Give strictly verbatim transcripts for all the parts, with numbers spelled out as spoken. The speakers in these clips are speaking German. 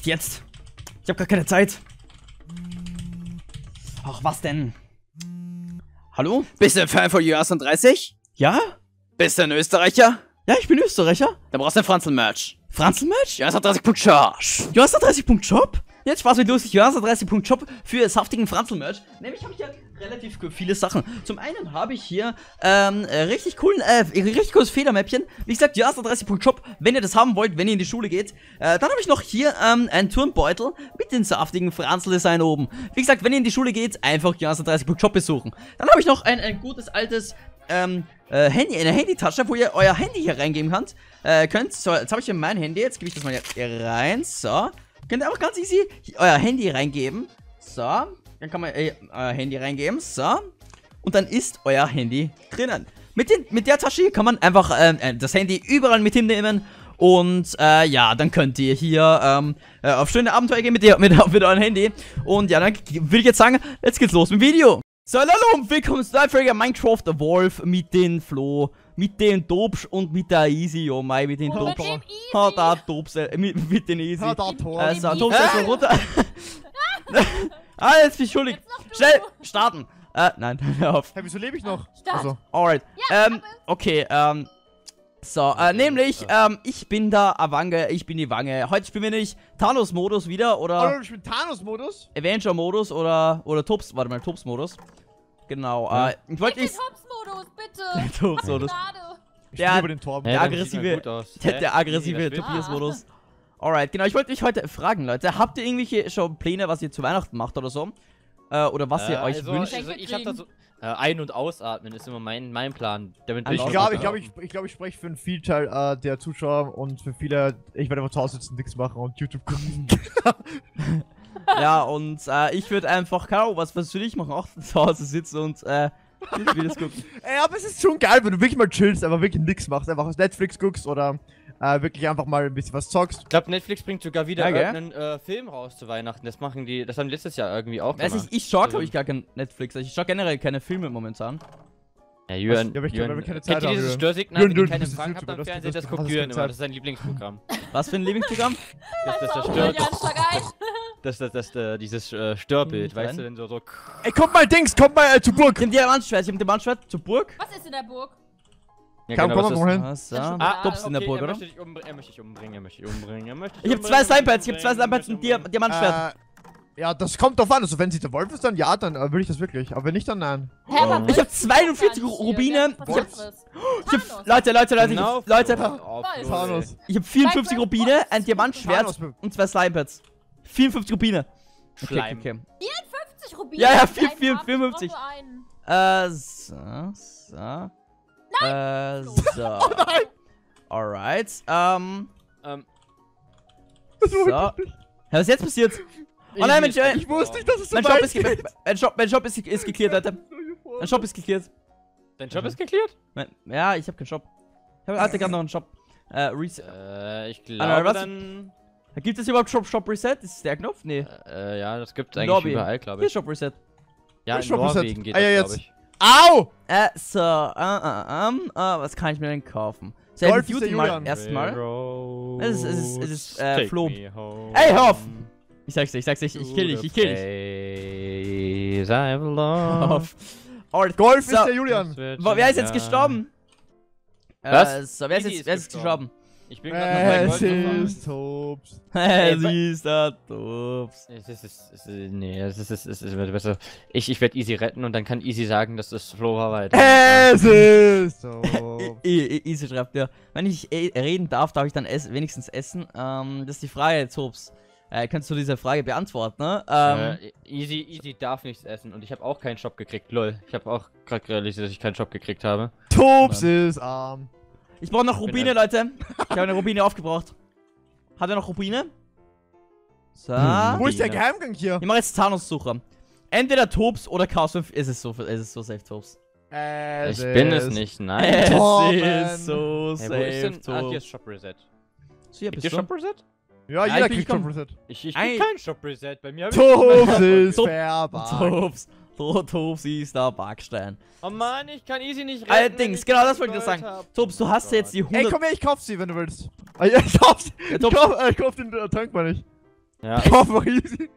Nicht jetzt. Ich habe gar keine Zeit. Ach, was denn? Hallo? Bist du ein Fan von Julianus dreiunddreißig? Ja? Bist du ein Österreicher? Ja, ich bin Österreicher. Dann brauchst du ein Franzel-Merch. Franzel-Merch? Julianus dreiunddreißig Punkt shop. Julianus dreiunddreißig Punkt shop? Jetzt Spaß mit lustig. Julianus dreiunddreißig Punkt shop für saftigen Franzel-Merch. Nämlich habe ich ja relativ viele Sachen. Zum einen habe ich hier ähm, richtig coolen, äh, richtig cooles Federmäppchen. Wie gesagt, Julianus dreiunddreißig Punkt shop, wenn ihr das haben wollt, wenn ihr in die Schule geht. Äh, dann habe ich noch hier ähm, einen Turmbeutel mit dem saftigen Franzl-Design oben. Wie gesagt, wenn ihr in die Schule geht, einfach Julianus dreiunddreißig Punkt shop besuchen. Dann habe ich noch ein, ein gutes altes ähm, äh, Handy, eine Handytasche, wo ihr euer Handy hier reingeben könnt. Äh, könnt. So, jetzt habe ich hier mein Handy. Jetzt gebe ich das mal hier rein. So. Könnt ihr einfach ganz easy euer Handy reingeben. So. Dann kann man äh, euer Handy reingeben, so. Und dann ist euer Handy drinnen. Mit, den, mit der Tasche hier kann man einfach äh, das Handy überall mit hinnehmen. Und äh, ja, dann könnt ihr hier ähm, auf schöne Abenteuer gehen mit, ihr, mit, mit eurem Handy. Und ja, dann will ich jetzt sagen, jetzt geht's los mit dem Video. So, hallo und willkommen zu Live-Folge Minecraft The Wolf mit den Flo, mit den Topsch und mit der Easy, oh mein, mit den oh, Topsch. Ha, da Topsch, äh, mit, mit den Easy. Ha, da Topsch. Also, Topsch ist so runter. Ah, jetzt bin ich schuldig. Schnell, starten. Äh, nein, hör auf. Hey, wieso lebe ich noch? Start. Also. Alright. Ja, ähm, okay, ähm. So, äh, nämlich, ähm, ich bin da Avange, ich bin die Wange. Heute spielen wir nicht Thanos-Modus wieder, oder... Oh, ich bin Thanos-Modus? Avenger-Modus oder... Oder Tops... Warte mal, Tops-Modus. Genau, ja. äh... Ich wollte nicht... Tops-Modus, bitte! Tops-Modus. Ich bin über den Torben. Der, der aggressive... Der, der aggressive Topias-Modus. Alright, genau, ich wollte mich heute fragen, Leute, habt ihr irgendwelche schon Pläne, was ihr zu Weihnachten macht oder so? Äh, oder was ihr äh, euch also, wünscht? Also ich hab da so, äh, ein- und ausatmen ist immer mein, mein Plan. Damit also ich glaube, ich, glaub, ich, ich, glaub, ich spreche für einen Vielteil äh, der Zuschauer und für viele, ich werde einfach zu Hause sitzen, nichts machen und YouTube gucken. Ja, und äh, ich würde einfach, Caro, was willst du nicht machen? Auch zu Hause sitzen und äh, Videos gucken. Ey, aber es ist schon geil, wenn du wirklich mal chillst, aber wirklich nichts machst, einfach aus Netflix guckst oder... Äh, wirklich einfach mal ein bisschen was zockst. Ich glaube, Netflix bringt sogar wieder ja, einen äh, Film raus zu Weihnachten. Das machen die, das haben die letztes Jahr irgendwie auch gemacht. Weiß ich, ich schaue, glaube ich, gar kein Netflix. Ich schaue generell keine Filme momentan. Ja, Jürgen, ja, ich Jürgen, Jürgen keine Zeit kennt ihr dieses Störsignal, wenn ihr keine Fragen habt am Fernsehen? Das guckt Jürgen immer, das ist sein Lieblingsprogramm. Was für ein Lieblingsprogramm? Das, das, das, das, das, das, das, das, dieses äh, Störbild, weißt du, denn so, so... Ey, kommt mal, Dings, kommt mal äh, zur Burg! Ich hab Diamantschwert, ich hab Diamantschwert zur Burg. Was ist in der Burg? Ja, komm, genau, komm mal wohin. So. Ah, Tops okay, in der Burg, er oder? Möchte er möchte dich umbringen, er möchte dich umbringen, er möchte dich ich umbringen. Ich hab zwei Slimepads, ich hab zwei Slimepads und ein Diamantschwert. Äh, ja, das kommt drauf an. Also, wenn sie der Wolf ist, dann ja, dann äh, will ich das wirklich. Aber wenn nicht, dann nein. Hä, oh. Ich hab zweiundvierzig Rubine. Ich hab, ich hab, Leute, Leute, Leute, no, ich, Leute. Oh, Thanos. Ich hab vierundfünfzig Rubine, ein Diamantschwert und zwei Slimepads. vierundfünfzig Rubine. Okay, okay. vierundfünfzig Rubine? Ja, ja, vierundfünfzig. Äh, so, so. Nein! Äh, so. Oh nein! Alright, ähm. Ähm. So. Ja, was ist jetzt passiert? Oh nein, mein Shop! Ich wusste nicht, dass es so weit geht! Mein Shop, mein Shop ist, ist geklärt, Leute. Mein Shop ist geklärt. Dein Shop ist geklärt? Ja, ich hab keinen Shop. Ich hab, hatte gerade noch einen Shop. Äh, Reset. Äh, ich glaube ah, dann... Gibt es überhaupt Shop, Shop Reset? Ist das der Knopf? Nee. Äh, ja, das gibt's eigentlich Norwegen. Überall, glaube ich. Hier Shop Reset. Ja, in Shop Norwegen Reset. Geht ah, ja, das, glaube ich. Au! Äh, so, uh, uh, um, uh, was kann ich mir denn kaufen? So, Golf ist der Julian. Erstmal. Es ist, es ist, es ist, äh, Flo. Ey, hör auf! Ich sag's dir, ich sag's dir, ich kill dich, ich kill dich. Hör auf. Alright, Golf so. Ist der Julian. Wer ist jetzt gestorben? Was? Äh, so, wer ist jetzt, wer ist gestorben? Ich bin gerade noch bei Golf. Es ist Tops. Es ist der Tops. Es ist, es ist, nee, es ist, es ist, es wird besser. Ich, ich werde Easy retten und dann kann Easy sagen, dass das Flo war weiter. Es ist Tops. Easy schreibt, ja. Wenn ich reden darf, darf ich dann es, wenigstens essen. Ähm, das ist die Frage, Tops. Äh, kannst du diese Frage beantworten, ne? Ähm, äh, easy, Easy darf nichts essen und ich habe auch keinen Shop gekriegt, lol. Ich habe auch gerade realisiert, dass ich keinen Shop gekriegt habe. Tops ist arm. Ich brauche noch Rubine, Leute. Ich habe eine Rubine aufgebraucht. Hat er noch Rubine? So. Hm, wo ist der Geheimgang hier? Ich mache jetzt Thanos-Suche. Entweder Tops oder Chaos fünf. Ist es so, ist es so safe, Tops? Es ich bin es nicht, nein. Es ist so safe, hey, wo ist denn? Ah, hier ist Shop Reset. So, hier bist du. Shop Reset? Ja, ja, jeder kriegt Shop Reset. Ich, ich krieg kein Shop Reset. Bei mir habe ich Tops ist Tops. Tops ist der Backstein. Oh Mann, ich kann Easy nicht retten. Allerdings, genau das wollte ich sagen. Tops, du hast jetzt die hundert... Ey, komm her, ich kauf sie, wenn du willst. Ich kauf, ich kauf den Tank mal nicht. Ja. Boah, easy.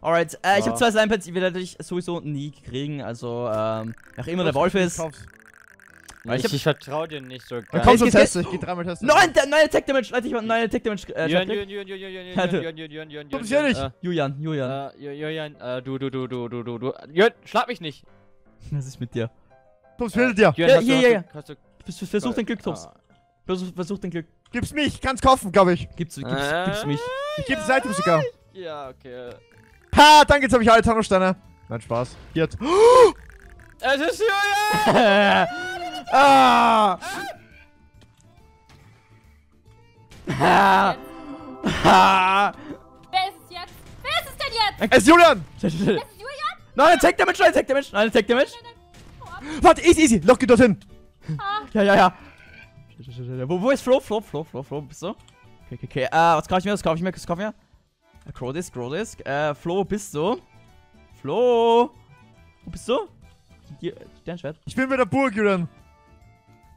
Alright, äh, ja. Ich habe zwei Slime-Pads, die werde ich sowieso nie kriegen, also ähm, nach immer der Wolf ist. Ich, ich, ich vertraue dir nicht so geil. Dann komm zum Test, ich geh dreimal testen. Nein, der neue Tech Damage, Leute, ich war neue Tech Damage. Äh, Julian, Julian, Julian, Julian, Julian, Julian, kommst hier nicht? Julian, Julian. Julian, du, du, du, du, du, du, du. Julian, schlag mich nicht. Was ist mit dir? Tops, fehlt dir. Ja, ja, ja. Versuch den Glück, Tops. Versuch den Glück. Gib's mich, kann's kaufen, glaub ich. Gib's, gib's, gib's mich. Ich geb das Item sogar. Ja, okay. Ha, danke, jetzt hab ich alle Thanos-Steine. Nein, Spaß. Jetzt. Es ist Julian! Ah! Ah! Ah! Wer ist es jetzt? Wer ist es denn jetzt? Es ist Julian! Es ist Julian? Nein, Tech Damage, nein, Tech Damage, nein, Tech Damage! Warte, easy, easy, lock geht dorthin! Ah. Ja, ja, ja! Wo, wo ist Flo? Flo, Flo, Flo, Flo, bist du? Okay, okay, okay, ah, was kaufe ich mir, was kaufe ich mir, was kaufe ich mir? Crow Disc, Crow Disc, äh, Flo, bist du? Flo! Wo bist du? Hier, Sternschwert. Ich bin bei der Burg, Julian!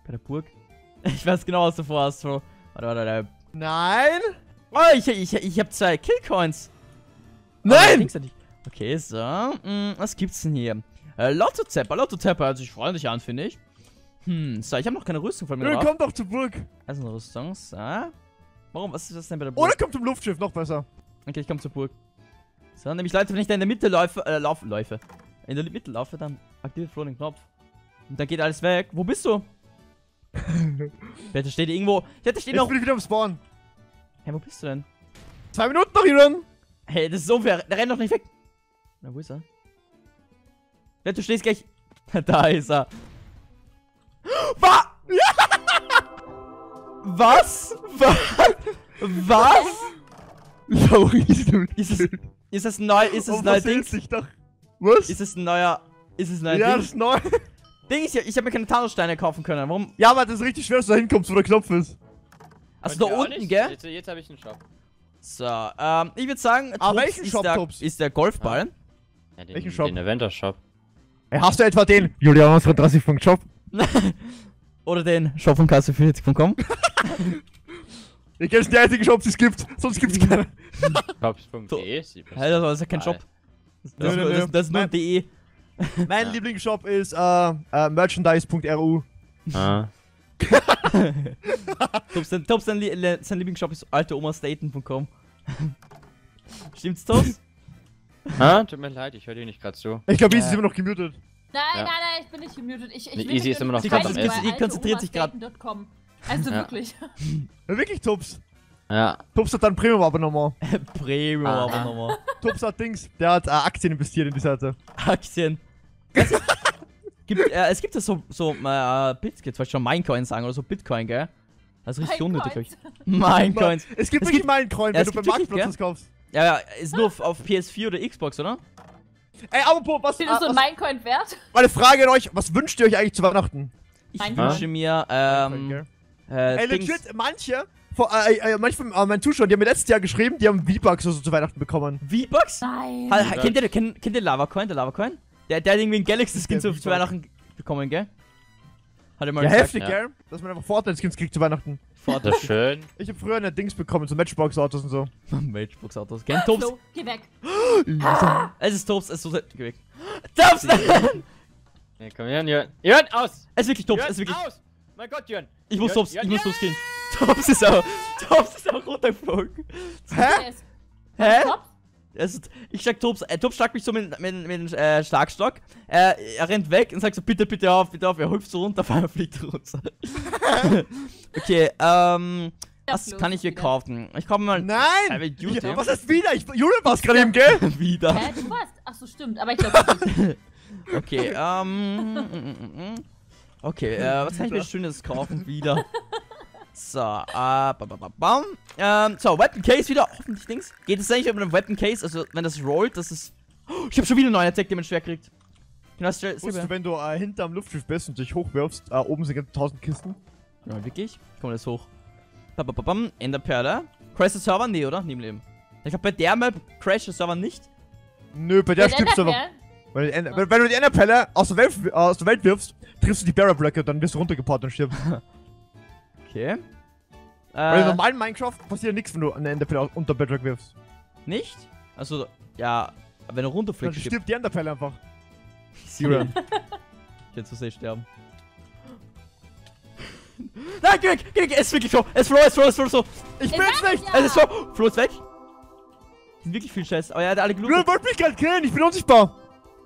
Bei der Burg? Ich weiß genau, was du vorhast, Bro. Warte, warte, warte. Nein! Oh, ich, ich, ich hab zwei Killcoins. Nein! Oh, okay, so. Hm, was gibt's denn hier? Äh, Lotto-Zapper, Lotto-Zapper. Also, ich freue mich an, finde ich. Hm, so, ich hab noch keine Rüstung von mir. Julian, komm doch zur Burg. Also, eine Rüstung, so. Warum, was ist das denn bei der Burg? Oder komm zum Luftschiff, noch besser. Okay, ich komm zur Burg. So, nämlich, Leute, wenn ich da in der Mitte laufe, äh, laufe, läufe. In der Mitte laufe, dann aktiviere Flo den Knopf. Und dann geht alles weg. Wo bist du? Bitte steht irgendwo. Ich hätte steht noch. Ich bin wieder am Spawn. Hey, wo bist du denn? Zwei Minuten noch, Julian. Hey, das ist so unfair. Der rennt doch nicht weg. Na, wo ist er? Ja, du stehst gleich. Da ist er. Was? Was? Was? Was? Ist es, ist es neu? Ist es oh, neu Ding? Was? Ist es ein neuer? Ist es ein neuer ja, Ding? Ja, das ist neu. Ding ist ja, ich habe mir keine Thanos-Steine kaufen können. Warum? Ja, aber das ist richtig schwer, dass du da hinkommst, wo der Knopf ist. Also da unten, nicht, gell? Jetzt, jetzt habe ich einen Shop. So, ähm, ich würde sagen, ah, welchen ist Shop der, ist der Golfball. Ah. Ja, den, welchen Shop? Den Eventer-Shop. Ey, hast du etwa den Julianus dreiunddreißig punkt shop? Oder den Shop von K vierundvierzig punkt com? Ich kenne die einzigen Shops, die es gibt. Sonst gibt es keine. Shops punkt de ist die beste. Das ist ja kein Shop. Das, nö, nö, das, das ist nur de. Mein ja. Lieblingsshop ist äh, äh, merchandise punkt ru. Ah. Tops, sein, Tops, sein, sein Lieblingsshop ist alte Oma Staten punkt com. Stimmt's, Tops? Ha? Tut mir leid, ich höre dir nicht gerade so. Ich glaube, Easy äh. ist immer noch gemutet. Nein, ja. nein, nein, ich bin nicht gemutet. Ich, ich nee, Easy ist immer noch gerade am Essen. Easy konzentriert sich gerade. Also ja. wirklich. Ja, wirklich, Tops. Ja. Tops hat dann Premium-Abonnement. Premium-Abonnement. Tops hat Dings, der hat äh, Aktien investiert in die Seite. Aktien. Es gibt, äh, es gibt ja so, so äh, Bits, wollte schon Minecoins sagen oder so Bitcoin, gell? Das ist richtig unnötig, glaube ich. Minecoins. Es gibt wirklich Minecoin, wenn du beim Marktplatz was kaufst. Ja, ja, ist nur auf, auf P S vier oder Xbox, oder? Ey, apropos, was ist äh, so ein Minecoin wert? Meine Frage an euch, was wünscht ihr euch eigentlich zu Weihnachten? Ich ah? wünsche mir, ähm. Äh, Ey, legit, manche. Vor, äh, äh, manche, äh, meine Zuschauer, die haben mir letztes Jahr geschrieben, die haben V-Bucks also zu Weihnachten bekommen. V-Bucks? Nein. Ha, kennt ihr kennt, kennt den Lava-Coin? Der Lava-Coin? Der, der hat irgendwie einen Galaxy Skins zu Weihnachten bekommen, gell? Hat er mal ja, gesagt. Heftig, ja. gell? Dass man einfach Fortnite Skins kriegt zu Weihnachten. Fortnite. Das ist schön. Ich hab früher eine Dings bekommen, so Matchbox-Autos und so. Matchbox-Autos. Gell, Tops? So, geh weg. Es ist Tops, es ist so. Geh weg. Tops! Ja, komm her, Jörn. Jörn, aus! Es ist wirklich Tops, es ist wirklich. Aus! Mein Gott, Jörn! Ich muss Tops, ich muss Tops gehen. Tops ist auch, Tops ist auch runtergeflogen. Hä? Hä? Also, ich sag Tops, äh, Tops schlag mich so mit dem äh, Schlagstock. Äh, er rennt weg und sagt so, bitte, bitte auf, bitte auf. Er hüpft so runter, auf einmal fliegt er runter. Okay, ähm, was kann ich hier wieder kaufen? Ich kaufe mal... Nein! Heavy Dude. Ja, was ist wieder? Ich, Julian war's gerade eben, gell? Wieder. Hä, du warst? Achso, stimmt, aber ich glaube... Okay, ähm... Okay, äh, was kann ich mir Schönes kaufen wieder? So, äh, bam, bam, bam. Ähm, so, Weapon Case wieder. Hoffentlich Dings. Geht es eigentlich über den Weapon Case? Also, wenn das rollt, das ist. Oh, ich hab schon wieder einen neuen Attack, den man schwer kriegt. Weißt du, wenn du äh, hinterm Luftschiff bist und dich hochwirfst, äh, oben sind tausend Kisten. Ja, wirklich? Ich komm jetzt hoch. Bam, bam, bam. Enderperle. Crash der Server? Nee, oder? Nie im Leben. Ich glaub, bei der Map Crash der Server nicht. Nö, bei der stirbst du aber. Wenn du, Ender, oh. wenn, wenn du die Enderpelle aus der Welt, äh, aus der Welt wirfst, triffst du die Barrel-Blöcke, dann wirst du runtergeportet und stirbst. Okay. Weil äh, in normalen Minecraft passiert nichts, wenn du eine Enderpelle unter Bedrock wirfst. Nicht? Also, ja, wenn er runterfliegt. Dann stirbt die Enderpelle einfach. Zero. Ich werde zu sehr sterben. Nein, geh weg, geh weg, es ist wirklich so, es ist Flo, es ist Flo, es ist Flo, ich will's nicht, es ist so, Flo ist weg. Die sind wirklich viel Scheiß, aber er hat alle gelogen. Du wolltest mich gerade killen, ich bin unsichtbar.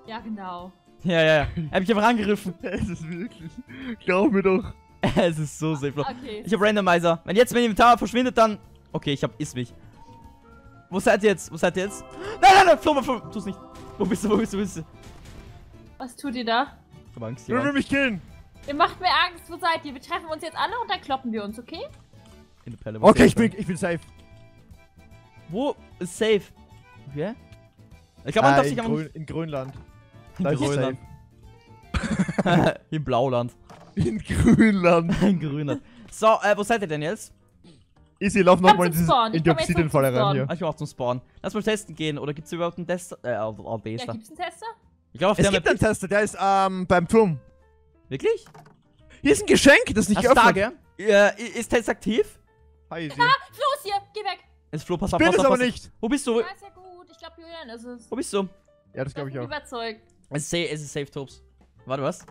Ja, genau. Ja, ja, ja, er hat mich einfach angegriffen. Es ist wirklich, glaub mir doch. Es ist so safe, Flo. Okay. Ich hab Randomizer, wenn jetzt mein Inventar verschwindet, dann, okay, ich hab, iss mich. Wo seid ihr jetzt, wo seid ihr jetzt? Nein, nein, nein, Flo, Flo, tu's nicht. Wo bist du, wo bist du, wo bist du? Was tut ihr da? Ich hab Angst, ja. Du willst mich killen. Ihr macht mir Angst, wo seid ihr? Wir treffen uns jetzt alle und dann kloppen wir uns, okay? Pelle, okay, ich bin, ich bin safe. Wo ist safe? Okay. Ich glaub, man ah, darf in, Grön in Grönland. In da Grönland. Ist safe. In Blauland. In Grönland. In Grönland. So, äh, wo seid ihr denn jetzt? Easy, lauf nochmal in, dieses, in die Obsidian-Falle rein hier. Ah, ich will auch zum Spawn. Lass mal testen gehen, oder gibt's überhaupt einen Tester? Äh, oh, oh, Tester. Ja, gibt's einen Tester? Ich glaub, auf es der gibt einen Tester, der ist ähm, beim Turm. Wirklich? Hier ist ein Geschenk, das ist nicht geöffnet. Tag, ja? Ja, ist Test aktiv? Hi, Flo ist hier, geh weg. Es ist Flo, pass auf, ich bin pass auf, es pass aber auf. Nicht. Wo bist du? Ja, ist ja gut, ich glaube Julian ist es. Wo bist du? Ja, das glaube ich auch. Überzeugt. Es ist safe, Tops. Warte, was?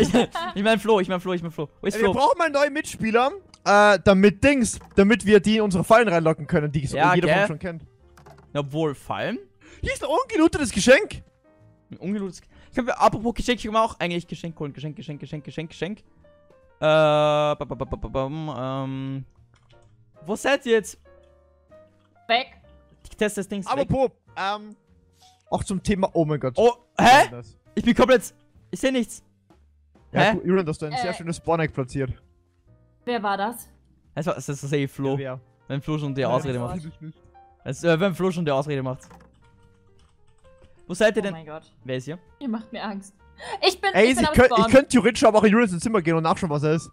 ich ich meine Flo, ich meine Flo, ich meine Flo. Wo ist Ey, Flo? Wir brauchen mal einen neuen Mitspieler, äh, damit Dings, damit wir die in unsere Fallen reinlocken können, die ja, jeder von uns schon kennt. Na wohl, Fallen? Hier ist ein ungelootetes Geschenk. Ein ungelootetes Geschenk? Ich hab, apropos Geschenk, ich hab auch eigentlich Geschenk holen. Geschenk, Geschenk, Geschenk, Geschenk, Geschenk. Äh, ba, ba, ba, ba, ba, ähm. Wo seid ihr jetzt? Weg. Ich teste das Ding. Apropos, ähm. Auch zum Thema, oh mein Gott. Oh, hä? Ich bin komplett. Ich seh nichts. Ja, hä? Julian, dass du ein äh. sehr schönes Spawn-Egg platziert. Wer war das? Das war, das ist safe Flo. Ja, wenn Flo schon die ja, Ausrede macht. Das, äh, wenn Flo schon die Ausrede macht. Wo seid ihr denn? Oh mein Gott. Wer ist hier? Ihr macht mir Angst. Ich bin. Ey, ich, ich könnte könnt theoretisch aber auch in Julians Zimmer gehen und nachschauen, was er ist.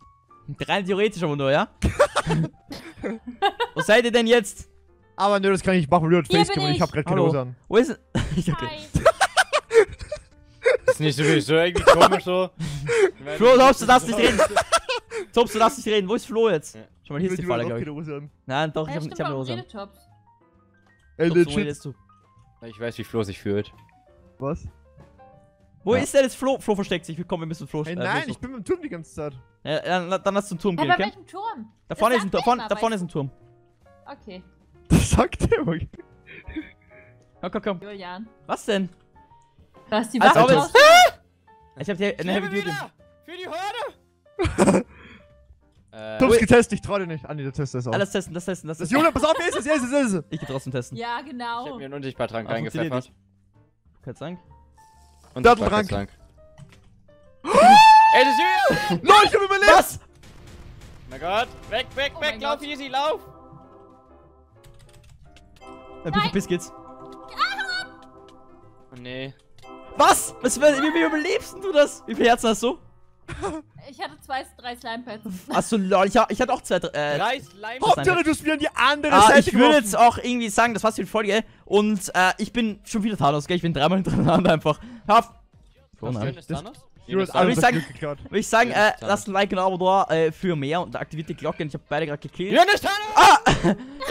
Rein theoretisch aber nur, ja? Wo seid ihr denn jetzt? Aber nö, das kann ich nicht machen, Julian Facecam und ich hab grad keine Hose an. Wo ist es? Okay. Das ist nicht so wirklich so irgendwie komisch so. Flo, Tops, du darfst nicht reden. Tops, du darfst nicht reden. Wo ist Flo jetzt? Ja. Schau mal, hier ist die Falle, glaub ich. Nein, doch, ich hab eine Hose an. Ey, legit. Ich weiß, wie Flo sich fühlt. Was? Wo ja. ist denn jetzt Flo? Flo versteckt sich. Willkommen, wir müssen Flo. Hey, nein, äh, ich bin beim Turm die ganze Zeit. Ja, dann, dann lass zum Turm ja, gehen, bei okay? Welchem Turm? Da vorne ist ein, davon, da vorne ist ein Turm. Okay. Das sagt der wohl. Komm, komm, komm. Julian. Was denn? Da ist die Waffe also, raus. Ah! Ich hab dir eine Heavy Dude. Für die Horde! Äh, du hast getestet, ich trau dir nicht. Andi, der Test ist auch. Ah, lass testen, lass testen, lass testen. Jonas, pass auf, hier ist es, hier ist es, hier ist es. Ich geh trotzdem testen. Ja, genau. Ich hab mir einen Unsichtbar-Trank ah, reingepfeffert. Kein Trank. Und Datteltrank. Ey, das ist Nein, ich hab überlebt! Was? Na Gott, weg, weg, oh weg, lauf Gott. Easy, lauf! Na, Pippi-Pippi-Skits. Oh nee. Was? Was? Wie überlebst du das? Wie viel Herzen hast du? Ich hatte zwei, drei Slime-Pads. Achso, lol, ich, ich hatte auch zwei, äh, drei Slime-Pads. Hauptsache, du hast wieder an die andere ah, Seite ich geworfen. Will jetzt auch irgendwie sagen, das war's für die Folge. Und äh, ich bin schon wieder Thanos, gell? Ich bin dreimal hintereinander einfach. Hör auf. Würde ich sagen, äh, lasst ein Like und ein Abo da äh, für mehr und aktiviert die Glocke. Ich habe beide gerade gekillt. Ja, nicht Thanos! Ah!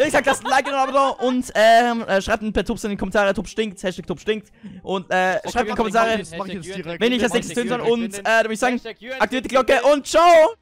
Ich sag, lasst ein Like und ein Abo da und ähm, äh, schreibt ein paar Tubs in die Kommentare. Tub stinkt, Hashtag Tub stinkt. Und äh, okay, schreibt in die Kommentare, wenn ich das nächste tun soll. Und äh, würde ich sagen, aktiviert die Glocke und ciao!